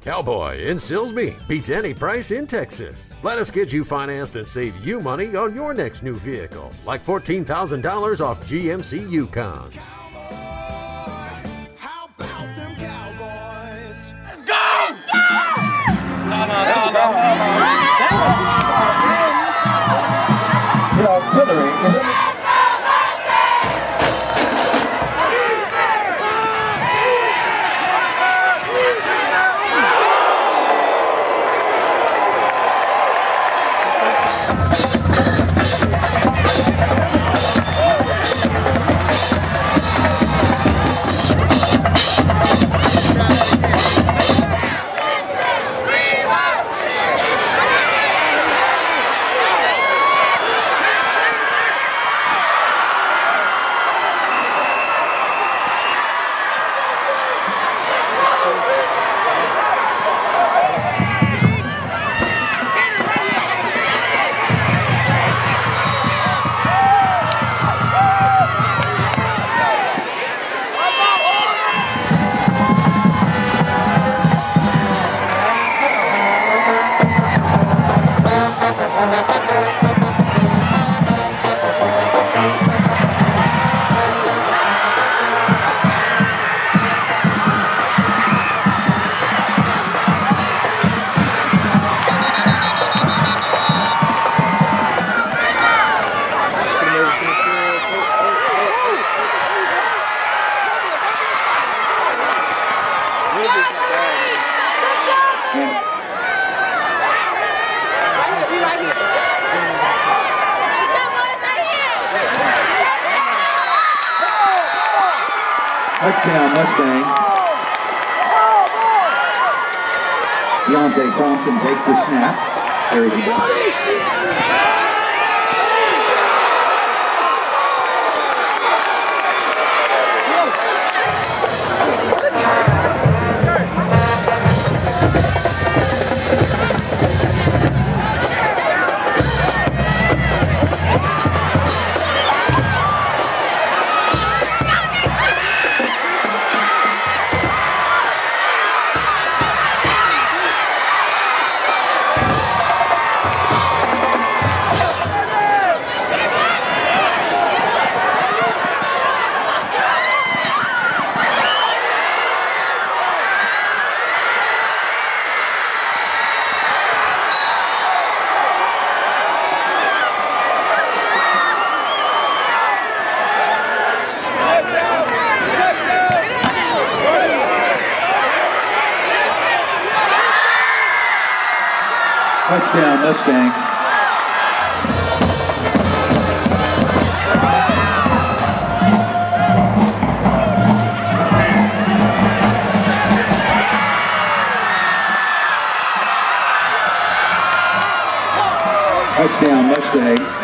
Cowboy in Silsbee beats any price in Texas. Let us get you financed and save you money on your next new vehicle, like $14,000 off GMC Yukon. Cowboy, how about them Cowboys? Let's go! The auxiliary is touchdown Mustang. Deontay Thompson takes the snap. There he touchdown Mustangs. Touchdown Mustangs.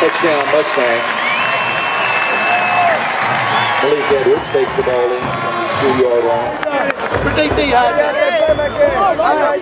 Touchdown Mustang. Malik Edwards takes the ball in from the 2-yard line.